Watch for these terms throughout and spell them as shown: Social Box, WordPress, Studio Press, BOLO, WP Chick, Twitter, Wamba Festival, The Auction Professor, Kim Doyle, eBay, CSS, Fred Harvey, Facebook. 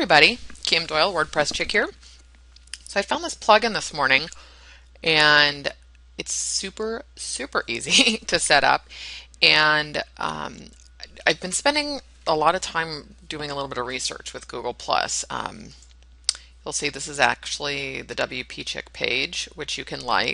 everybody, Kim Doyle, WordPress Chick here. So I found this plugin this morning, and it's super, super easy to set up. And I've been spending a lot of time doing a little bit of research with Google+. You'll see this is actually the WP Chick page, which you can follow.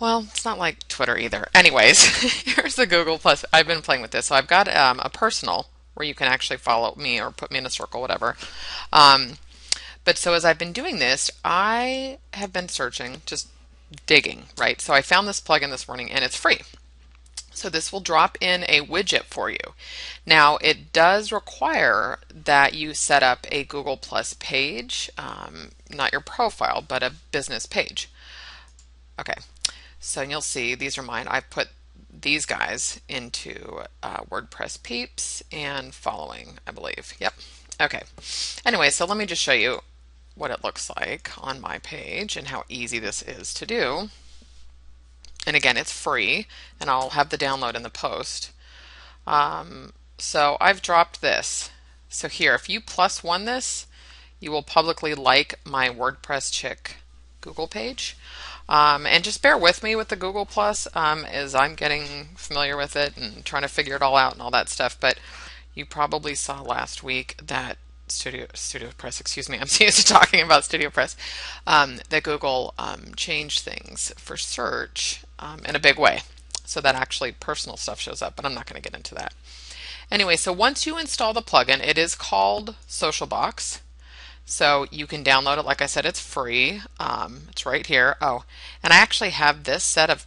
Well, it's not like Twitter either. Anyways, here's the Google+. I've been playing with this. So I've got a personal where you can actually follow me or put me in a circle, whatever. But so as I've been doing this, I have been searching, just digging, right? So I found this plugin this morning, and it's free. So this will drop in a widget for you. Now, it does require that you set up a Google+ page, not your profile, but a business page. Okay. So and you'll see these are mine. I've put these guys into WordPress Peeps and following, I believe. Yep. Okay. Anyway, so let me just show you what it looks like on my page and how easy this is to do. And again, it's free, and I'll have the download in the post. So I've dropped this. So here, if you +1 this, you will publicly like my WordPress Chick Google page. And just bear with me with the Google+, as I'm getting familiar with it and trying to figure it all out and all that stuff. But you probably saw last week that Studio Press, excuse me, I'm used to talking about Studio Press, that Google changed things for search in a big way. So that actually personal stuff shows up, but I'm not going to get into that. Anyway, so once you install the plugin, it is called Social Box. So you can download it. Like I said, it's free. It's right here. Oh, and I actually have this set of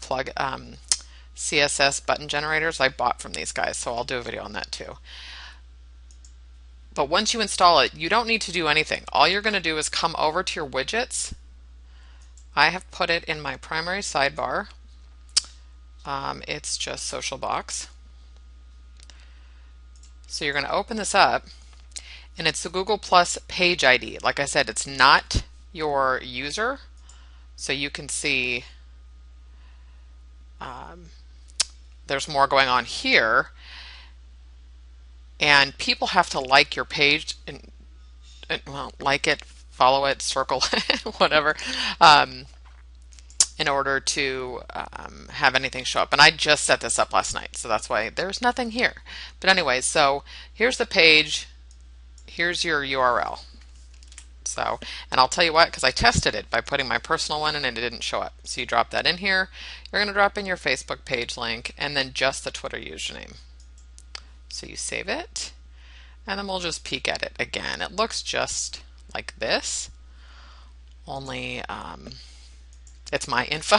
CSS button generators I bought from these guys, so I'll do a video on that too. But once you install it, you don't need to do anything. All you're going to do is come over to your widgets. I have put it in my primary sidebar. It's just Social Box. So you're going to open this up. And it's the Google+ page ID. Like I said, it's not your user. So you can see there's more going on here. And people have to like your page, and well, like it, follow it, circle it, whatever, in order to have anything show up. And I just set this up last night, so that's why there's nothing here. But anyway, so here's the page. Here's your URL. So, and I'll tell you what, because I tested it by putting my personal one in and it didn't show up. So you drop that in here. You're going to drop in your Facebook page link and then just the Twitter username. So you save it, and then we'll just peek at it again. It looks just like this, only it's my info.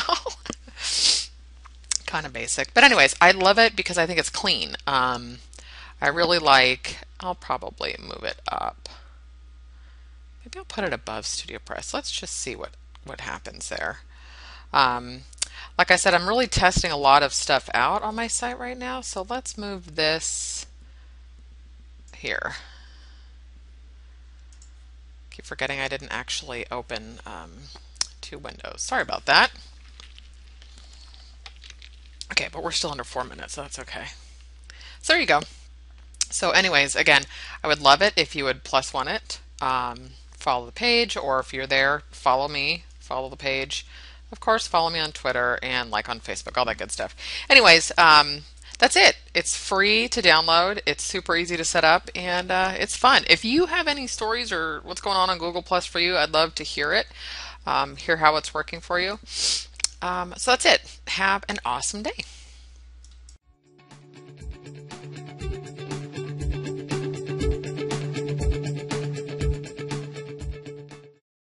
Kind of basic. But anyways, I love it because I think it's clean. I really like, I'll probably move it up. Maybe I'll put it above Studio Press. Let's just see what happens there. Like I said, I'm really testing a lot of stuff out on my site right now. So let's move this here. Keep forgetting I didn't actually open two windows. Sorry about that. Okay, but we're still under 4 minutes, so that's okay. So there you go. So anyways, again, I would love it if you would +1 it, follow the page, or if you're there, follow me, follow the page. Of course, follow me on Twitter and like on Facebook, all that good stuff. Anyways, that's it. It's free to download. It's super easy to set up, and it's fun. If you have any stories or what's going on Google+ for you, I'd love to hear it, hear how it's working for you. So that's it. Have an awesome day.